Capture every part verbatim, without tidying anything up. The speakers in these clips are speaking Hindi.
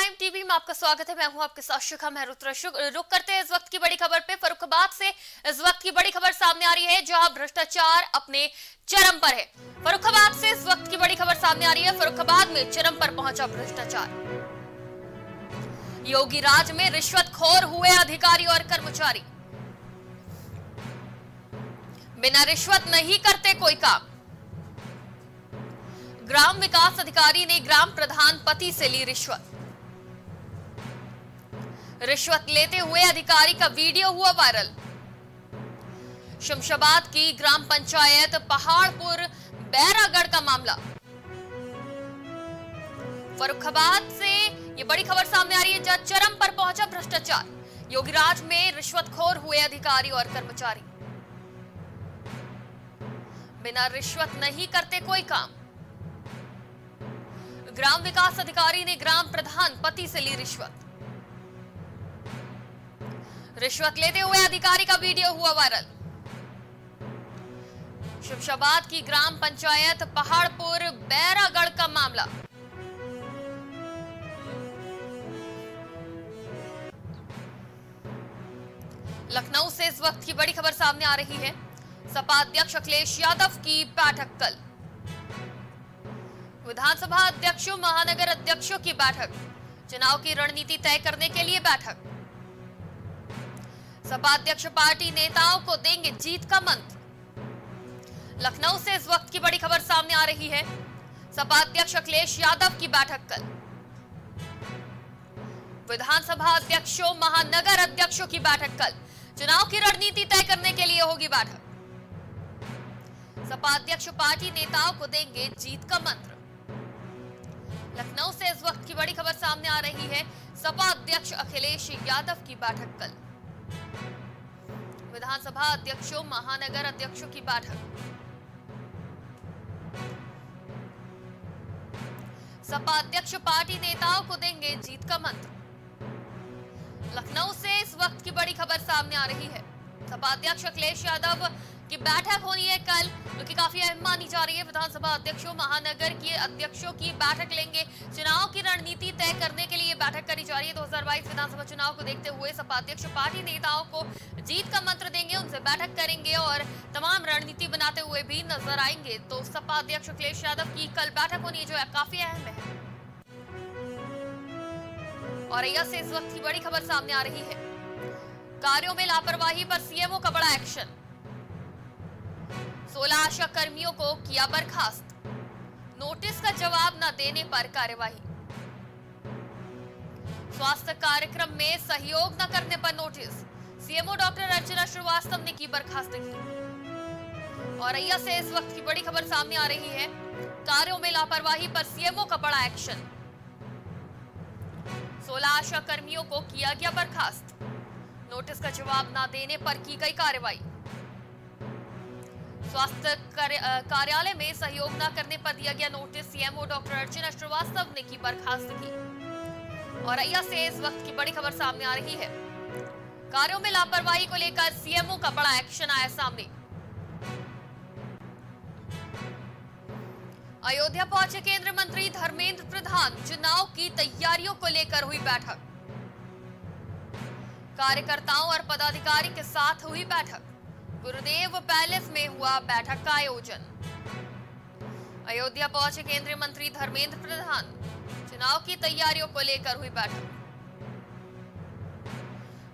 प्राइम टीवी में आपका स्वागत है। मैं हूं आपके साथ शिखा मेहरुत्रा। रुक करते हैं इस वक्त की बड़ी खबर पे। फर्रुखाबाद से इस वक्त की बड़ी खबर सामने आ रही है, जहां भ्रष्टाचार अपने चरम पर है। फर्रुखाबाद से इस वक्त की बड़ी खबर सामने आ रही है। फर्रुखाबाद में चरम पर पहुंचा भ्रष्टाचार। योगी राज में रिश्वतखोर हुए अधिकारी और कर्मचारी। बिना रिश्वत नहीं करते कोई काम। ग्राम विकास अधिकारी ने ग्राम प्रधान पति से ली रिश्वत। रिश्वत लेते हुए अधिकारी का वीडियो हुआ वायरल। शमशाबाद की ग्राम पंचायत पहाड़पुर बैरागढ़ का मामला। फर्रुखाबाद से ये बड़ी खबर सामने आ रही है, जहां चरम पर पहुंचा भ्रष्टाचार। योगीराज में रिश्वतखोर हुए अधिकारी और कर्मचारी। बिना रिश्वत नहीं करते कोई काम। ग्राम विकास अधिकारी ने ग्राम प्रधान पति से ली रिश्वत। रिश्वत लेते हुए अधिकारी का वीडियो हुआ वायरल। शमशाबाद की ग्राम पंचायत पहाड़पुर बैरागढ़ का मामला। लखनऊ से इस वक्त की बड़ी खबर सामने आ रही है। सपा अध्यक्ष अखिलेश यादव की बैठक कल। विधानसभा अध्यक्षों, महानगर अध्यक्षों की बैठक। चुनाव की रणनीति तय करने के लिए बैठक। सपा अध्यक्ष पार्टी नेताओं को देंगे जीत का मंत्र। लखनऊ से इस वक्त की बड़ी खबर सामने आ रही है। सपा अध्यक्ष अखिलेश यादव की बैठक कल। विधानसभा अध्यक्षों, महानगर अध्यक्षों की बैठक कल। चुनाव की रणनीति तय करने के लिए होगी बैठक। सपा अध्यक्ष पार्टी नेताओं को देंगे जीत का मंत्र। लखनऊ से इस वक्त की बड़ी खबर सामने आ रही है। सपा अध्यक्ष अखिलेश यादव की बैठक कल। विधानसभा अध्यक्षों, महानगर अध्यक्षों की बैठक। सपा अध्यक्ष पार्टी नेताओं को देंगे जीत का मंत्र। लखनऊ से इस वक्त की बड़ी खबर सामने आ रही है। सपा अध्यक्ष अखिलेश यादव की बैठक होनी है कल, जो कि काफी अहम मानी जा रही है। विधानसभा अध्यक्षों, महानगर के अध्यक्षों की बैठक लेंगे। चुनाव की रणनीति तय करने के लिए बैठक करी जा रही है। दो हजार बाईस विधानसभा चुनाव को देखते हुए सपा अध्यक्ष पार्टी नेताओं को जीत का मंत्र देंगे, उनसे बैठक करेंगे और तमाम रणनीति बनाते हुए भी नजर आएंगे। तो सपा अध्यक्ष अखिलेश यादव की कल बैठक होनी है, जो काफी अहम है। औरैया से इस वक्त की बड़ी खबर सामने आ रही है। कार्यों में लापरवाही पर सीएमओ का बड़ा एक्शन। सोलह आशा कर्मियों को किया बर्खास्त। नोटिस का जवाब न देने पर कार्यवाही। स्वास्थ्य कार्यक्रम में सहयोग न करने पर notice. CMO doctor Archana Srivastava ने की बर्खास्तगी। औरैया से इस वक्त की बड़ी खबर सामने आ रही है। कार्यों में लापरवाही पर सीएमओ का बड़ा एक्शन। सोलह आशा कर्मियों को किया गया बर्खास्त। नोटिस का जवाब न देने पर की गई कार्रवाई। स्वास्थ्य कार्यालय में सहयोग न करने पर दिया गया notice. CMO doctor Archana Srivastava ने की बर्खास्तगी। औरैया से इस वक्त की बड़ी खबर सामने आ रही है। कार्यों में लापरवाही को लेकर सीएमओ का बड़ा एक्शन आया सामने। अयोध्या पहुंचे केंद्रीय मंत्री धर्मेंद्र प्रधान। चुनाव की तैयारियों को लेकर हुई बैठक। कार्यकर्ताओं और पदाधिकारी के साथ हुई बैठक। गुरुदेव पैलेस में हुआ बैठक का आयोजन। अयोध्या पहुंचे केंद्रीय मंत्री धर्मेंद्र प्रधान। चुनाव की तैयारियों को लेकर हुई बैठक।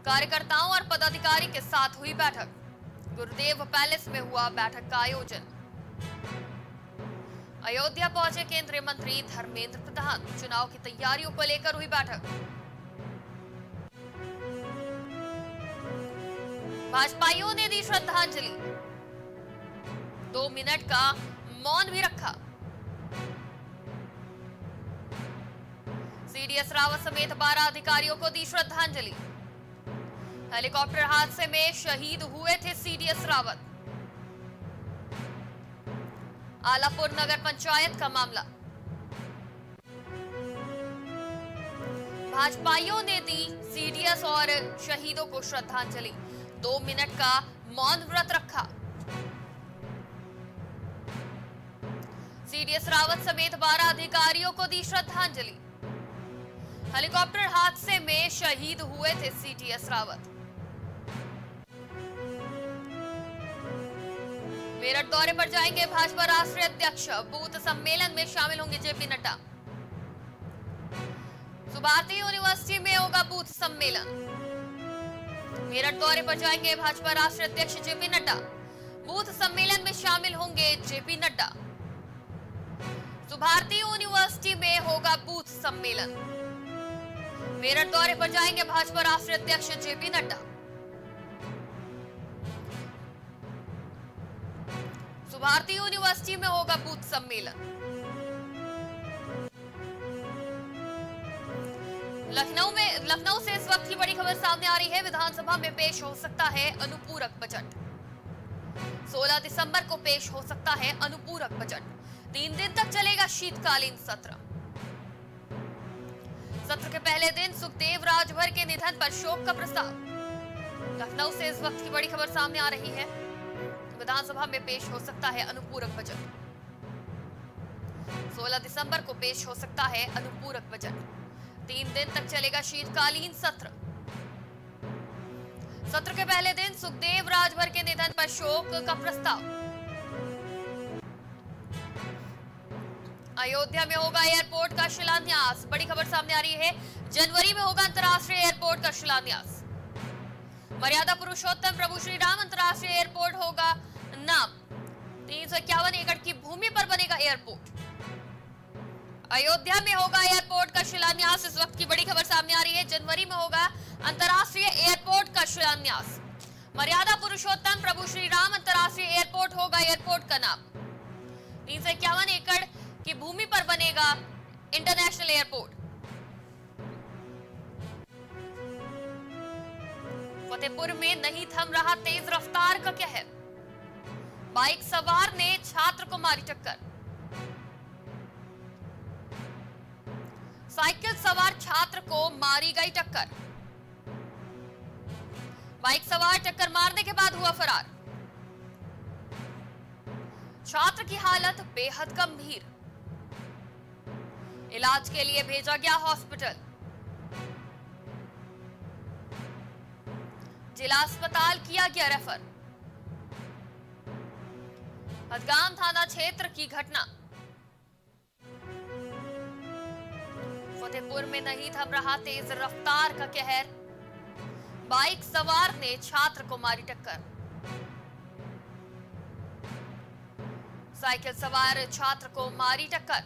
कार्यकर्ताओं और पदाधिकारी के साथ हुई बैठक। गुरुदेव पैलेस में हुआ बैठक का आयोजन। अयोध्या पहुंचे केंद्रीय मंत्री धर्मेंद्र प्रधान। चुनाव की तैयारियों को लेकर हुई बैठक। भाजपाइयों ने दी श्रद्धांजलि। दो मिनट का मौन भी रखा। सीडीएस रावत समेत बारह अधिकारियों को दी श्रद्धांजलि। हेलीकॉप्टर हादसे में शहीद हुए थे सीडीएस रावत। आलापुर नगर पंचायत का मामला। भाजपाइयों ने दी सीडीएस और शहीदों को श्रद्धांजलि। दो मिनट का मौन व्रत रखा। सीडीएस रावत समेत बारह अधिकारियों को दी श्रद्धांजलि। हेलीकॉप्टर हादसे में शहीद हुए थे सीटीएस रावत। मेरठ दौरे पर जाएंगे भाजपा राष्ट्रीय अध्यक्ष, बूथ सम्मेलन में शामिल होंगे जेपी नड्डा। सुभाती यूनिवर्सिटी में होगा बूथ सम्मेलन। मेरठ दौरे पर जाएंगे भाजपा राष्ट्रीय अध्यक्ष जेपी नड्डा, बूथ सम्मेलन में शामिल होंगे जेपी नड्डा। सुभाती यूनिवर्सिटी में होगा बूथ सम्मेलन। मेरठ दौरे पर जाएंगे भाजपा राष्ट्रीय अध्यक्ष जेपी नड्डा। सुभारती यूनिवर्सिटी में होगा बूथ सम्मेलन। लखनऊ में लखनऊ से इस वक्त की बड़ी खबर सामने आ रही है। विधानसभा में पेश हो सकता है अनुपूरक बजट। सोलह दिसंबर को पेश हो सकता है अनुपूरक बजट। तीन दिन तक चलेगा शीतकालीन सत्र। सत्र के पहले दिन सुखदेव राजभर के निधन पर शोक का प्रस्ताव। लखनऊ से इस वक्त की बड़ी खबर सामने आ रही है। विधानसभा में पेश हो सकता है अनुपूरक बजट। सोलह दिसंबर को पेश हो सकता है अनुपूरक बजट। तीन दिन तक चलेगा शीतकालीन सत्र। सत्र के पहले दिन सुखदेव राजभर के निधन पर शोक का प्रस्ताव। अयोध्या में होगा एयरपोर्ट का शिलान्यास। बड़ी खबर सामने आ रही है। जनवरी में होगा अंतर्राष्ट्रीय एयरपोर्ट का शिलान्यास। मर्यादा पुरुषोत्तम प्रभु श्री राम अंतर्राष्ट्रीय एयरपोर्ट होगा नाम। तीन सौ इक्यावन एकड़ की भूमि पर बनेगा एयरपोर्ट। अयोध्या में होगा एयरपोर्ट का शिलान्यास। इस वक्त की बड़ी खबर सामने आ रही है। जनवरी में होगा अंतर्राष्ट्रीय एयरपोर्ट का शिलान्यास। मर्यादा पुरुषोत्तम प्रभु श्री राम अंतर्राष्ट्रीय एयरपोर्ट होगा एयरपोर्ट का नाम। तीन सौ इक्यावन एकड़ की भूमि पर बनेगा इंटरनेशनल एयरपोर्ट। फतेहपुर में नहीं थम रहा तेज रफ्तार का कहर। बाइक सवार ने छात्र को मारी टक्कर। साइकिल सवार छात्र को मारी गई टक्कर। बाइक सवार टक्कर मारने के बाद हुआ फरार। छात्र की हालत बेहद गंभीर, इलाज के लिए भेजा गया हॉस्पिटल। जिला अस्पताल किया गया रेफर। हदगाम थाना क्षेत्र की घटना। फतेहपुर में नहीं थम रहा तेज रफ्तार का कहर। बाइक सवार ने छात्र को मारी टक्कर। साइकिल सवार छात्र को मारी टक्कर।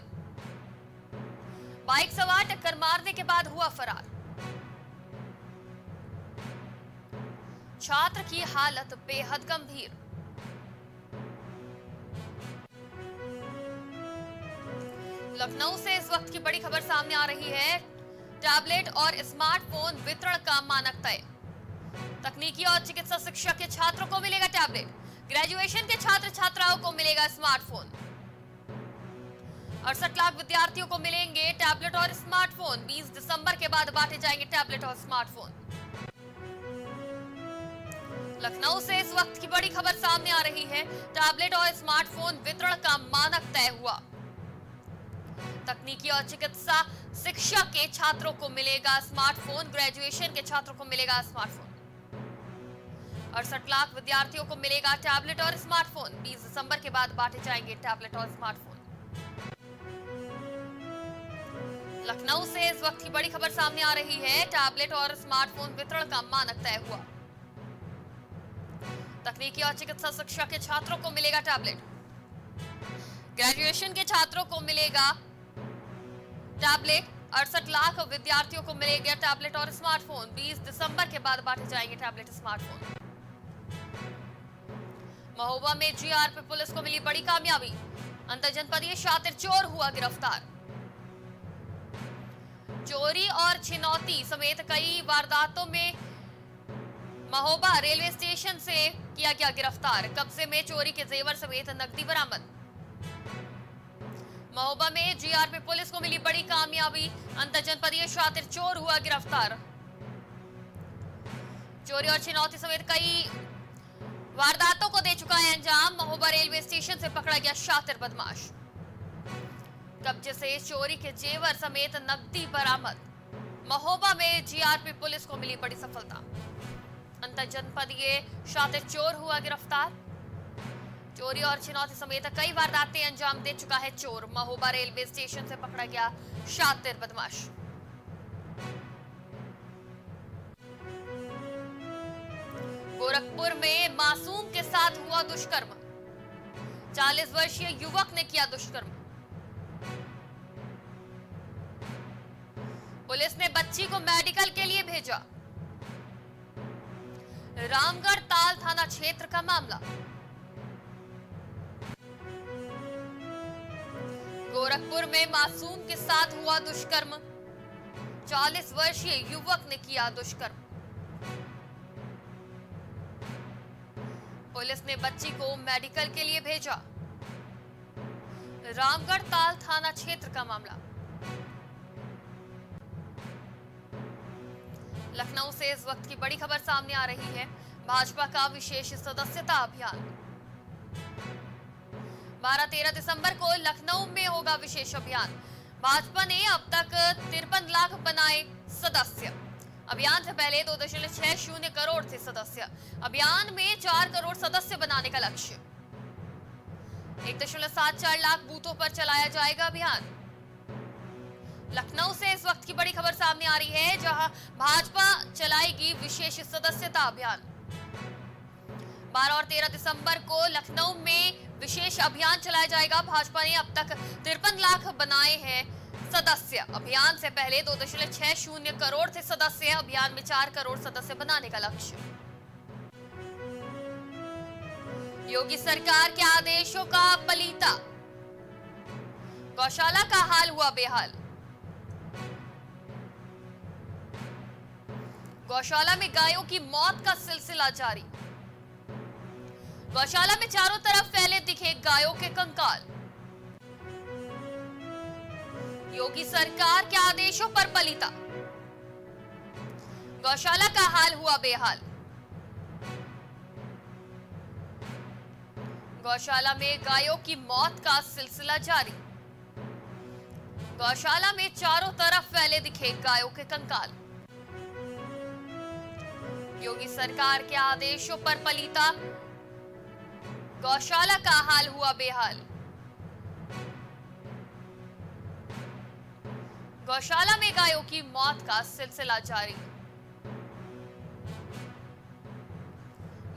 बाइक सवार टक्कर मारने के बाद हुआ फरार। छात्र की हालत बेहद गंभीर। लखनऊ से इस वक्त की बड़ी खबर सामने आ रही है। टैबलेट और स्मार्टफोन वितरण का मानक तय। तकनीकी और चिकित्सा शिक्षा के छात्रों को मिलेगा टैबलेट। ग्रेजुएशन के छात्र छात्राओं को मिलेगा स्मार्टफोन। अड़सठ लाख विद्यार्थियों को मिलेंगे टैबलेट और स्मार्टफोन। बीस दिसंबर के बाद बांटे जाएंगे टैबलेट और स्मार्टफोन। लखनऊ से इस वक्त की बड़ी खबर सामने आ रही है। टैबलेट और स्मार्टफोन वितरण का मानक तय हुआ। तकनीकी और चिकित्सा शिक्षा के छात्रों को मिलेगा स्मार्टफोन। ग्रेजुएशन के छात्रों को मिलेगा स्मार्टफोन। अड़सठ लाख विद्यार्थियों को मिलेगा टैबलेट और स्मार्टफोन। बीस दिसंबर के बाद बांटे जाएंगे टैबलेट और स्मार्टफोन। लखनऊ से इस वक्त की बड़ी खबर सामने आ रही है। टैबलेट और स्मार्टफोन वितरण का मानक तय हुआ। तकनीकी और चिकित्सा शिक्षा के छात्रों को मिलेगा टैबलेट। ग्रेजुएशन के छात्रों को मिलेगा टैबलेट। अड़सठ लाख विद्यार्थियों को मिलेगा टैबलेट और स्मार्टफोन। बीस दिसंबर के बाद बांटे जाएंगे टैबलेट स्मार्टफोन। महोबा में जीआरपी पुलिस को मिली बड़ी कामयाबी। अंतरजनपदीय शातिर चोर हुआ गिरफ्तार। चोरी और छिनौती समेत कई वारदातों में महोबा रेलवे स्टेशन से किया गया गिरफ्तार। कब्जे में चोरी के जेवर समेत नकदी बरामद। महोबा में जीआरपी पुलिस को मिली बड़ी कामयाबी। अंतरजनपदीय शातिर चोर हुआ गिरफ्तार। चोरी और छिनौती समेत कई वारदातों को दे चुका है अंजाम। महोबा रेलवे स्टेशन से पकड़ा गया शातिर बदमाश। कब्जे से चोरी के जेवर समेत नकदी बरामद। महोबा में जीआरपी पुलिस को मिली बड़ी सफलता। अंतरजनपदीय शातिर चोर हुआ गिरफ्तार। चोरी और छिनौती समेत कई वारदातें अंजाम दे चुका है चोर। महोबा रेलवे स्टेशन से पकड़ा गया शातिर बदमाश। गोरखपुर में मासूम के साथ हुआ दुष्कर्म। चालीस वर्षीय युवक ने किया दुष्कर्म। पुलिस ने बच्ची को मेडिकल के लिए भेजा। रामगढ़ ताल थाना क्षेत्र का मामला। गोरखपुर में मासूम के साथ हुआ दुष्कर्म। चालीस वर्षीय युवक ने किया दुष्कर्म। पुलिस ने बच्ची को मेडिकल के लिए भेजा। रामगढ़ ताल थाना क्षेत्र का मामला। लखनऊ से इस वक्त की बड़ी खबर सामने आ रही है। भाजपा का विशेष सदस्यता अभियान। बारह तेरह दिसंबर को लखनऊ में होगा विशेष अभियान। भाजपा ने अब तक तिरपन लाख बनाए सदस्य। अभियान से पहले दो दशमलव छह शून्य करोड़ थे सदस्य। अभियान में चार करोड़ सदस्य बनाने का लक्ष्य। एक दशमलव सात चार लाख बूथों पर चलाया जाएगा अभियान। लखनऊ से इस वक्त की बड़ी खबर सामने आ रही है, जहां भाजपा चलाएगी विशेष सदस्यता अभियान। बारह और तेरह दिसंबर को लखनऊ में विशेष अभियान चलाया जाएगा। भाजपा ने अब तक तिरपन लाख बनाए हैं सदस्य। अभियान से पहले दो दशमलव छह शून्य करोड़ थे सदस्य। अभियान में चार करोड़ सदस्य बनाने का लक्ष्य। योगी सरकार के आदेशों का पलीता। गौशाला का हाल हुआ बेहाल। गौशाला में गायों की मौत का सिलसिला जारी। गौशाला में चारों तरफ फैले दिखे गायों के कंकाल। योगी सरकार के आदेशों पर पलीता। गौशाला का हाल हुआ बेहाल। गौशाला में गायों की मौत का सिलसिला जारी। गौशाला में चारों तरफ फैले दिखे गायों के कंकाल। योगी सरकार के आदेशों पर पलीता। गौशाला का हाल हुआ बेहाल। गौशाला में गायों की मौत का सिलसिला जारी।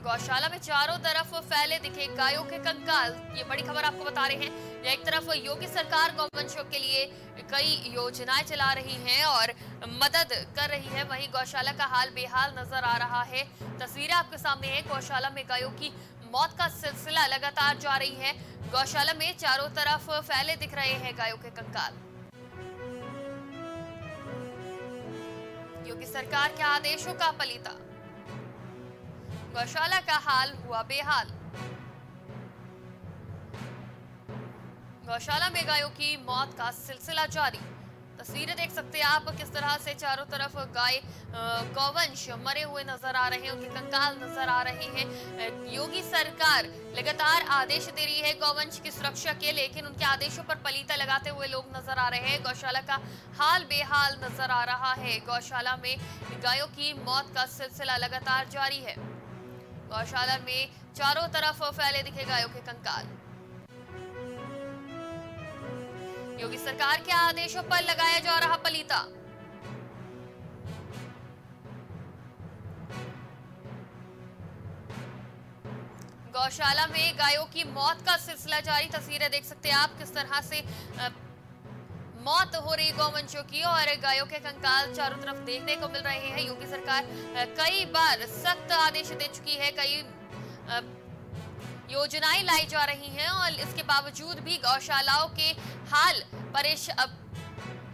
गौशाला में चारों तरफ फैले दिखे गायों के कंकाल। ये बड़ी खबर आपको बता रहे हैं। एक तरफ योगी सरकार गौवंशों के लिए कई योजनाएं चला रही हैं और मदद कर रही है, वहीं गौशाला का हाल बेहाल नजर आ रहा है। तस्वीरें आपके सामने है। गौशाला में गायों की मौत का सिलसिला लगातार जारी है। गौशाला में चारों तरफ फैले दिख रहे हैं गायों के कंकाल। योगी सरकार के आदेशों का पलीता। गौशाला का हाल हुआ बेहाल। गौशाला में गायों की मौत का सिलसिला जारी। तस्वीरें देख सकते हैं आप, किस तरह से चारों तरफ गाय गौवंश मरे हुए नजर आ रहे हैं, उनके कंकाल नजर आ रहे हैं। योगी सरकार लगातार आदेश दे रही है गौवंश की सुरक्षा के, लेकिन उनके आदेशों पर पलीता लगाते हुए लोग नजर आ रहे हैं। गौशाला का हाल बेहाल नजर आ रहा है। गौशाला में गायों की मौत का सिलसिला लगातार जारी है। गौशाला में चारों तरफ फैले दिखे गायों के कंकाल। योगी सरकार के आदेशों पर लगाया जा रहा पलीता। गौशाला में गायों की मौत का सिलसिला जारी। तस्वीरें देख सकते हैं आप, किस तरह से मौत हो रही गौवंशों की और गायों के कंकाल चारों तरफ देखने को मिल रहे हैं। योगी सरकार कई बार सख्त आदेश दे चुकी है, कई योजनाएं लाई जा रही हैं और इसके बावजूद भी गौशालाओं के हाल परेश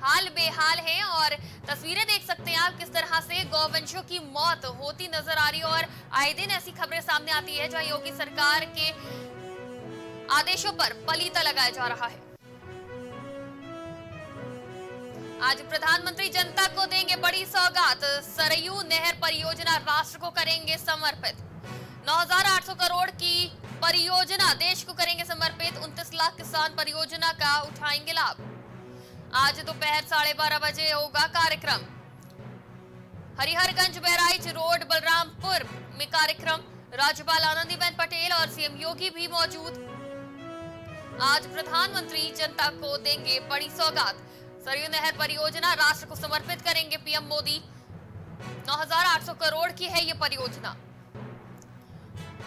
हाल बेहाल है। और तस्वीरें देख सकते हैं आप, किस तरह से गौवंशों की मौत होती नजर आ रही है। और आए दिन ऐसी खबरें सामने आती है जहां योगी सरकार के आदेशों पर पलीता लगाया जा रहा है। आज प्रधानमंत्री जनता को देंगे बड़ी सौगात। सरयू नहर परियोजना राष्ट्र को करेंगे समर्पित। नौ हजार आठ सौ करोड़ की परियोजना देश को करेंगे समर्पित। उनतीस लाख किसान परियोजना का उठाएंगे लाभ। आज दोपहर साढ़े बारह बजे होगा कार्यक्रम। हरिहरगंज बहराइच रोड बलरामपुर में कार्यक्रम, राज्यपाल आनंदीबेन पटेल और सीएम योगी भी मौजूद। आज प्रधानमंत्री जनता को देंगे बड़ी सौगात। सरयू नहर परियोजना राष्ट्र को समर्पित करेंगे पीएम मोदी। नौ हजार आठ सौ करोड़ की है ये परियोजना।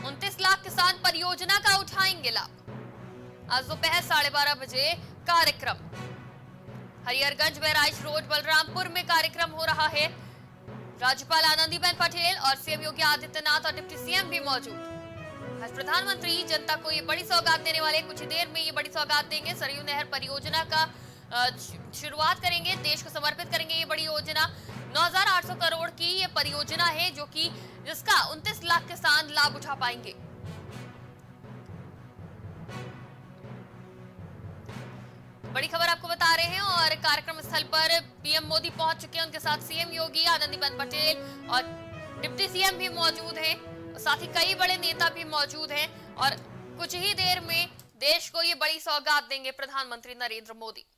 उनतीस लाख किसान परियोजना का उठाएंगे लाभ। आज दोपहर साढ़े बारह बजे कार्यक्रम हरिहरगंज बहराइच रोड बलरामपुर में कार्यक्रम हो रहा है। राज्यपाल आनंदीबेन पटेल और सीएम योगी आदित्यनाथ और डिप्टी सीएम भी मौजूद। प्रधानमंत्री जनता को ये बड़ी सौगात देने वाले, कुछ ही देर में ये बड़ी सौगात देंगे। सरयू नहर परियोजना का शुरुआत करेंगे, देश को समर्पित करेंगे ये बड़ी योजना। नौ हजार आठ सौ करोड़ की ये परियोजना है जो कि जिसका उनतीस लाख किसान लाभ उठा पाएंगे। बड़ी खबर आपको बता रहे हैं और कार्यक्रम स्थल पर पीएम मोदी पहुंच चुके हैं, उनके साथ सीएम योगी, आनंदीबेन पटेल और डिप्टी सीएम भी मौजूद हैं, साथ ही कई बड़े नेता भी मौजूद हैं और कुछ ही देर में देश को ये बड़ी सौगात देंगे प्रधानमंत्री नरेंद्र मोदी।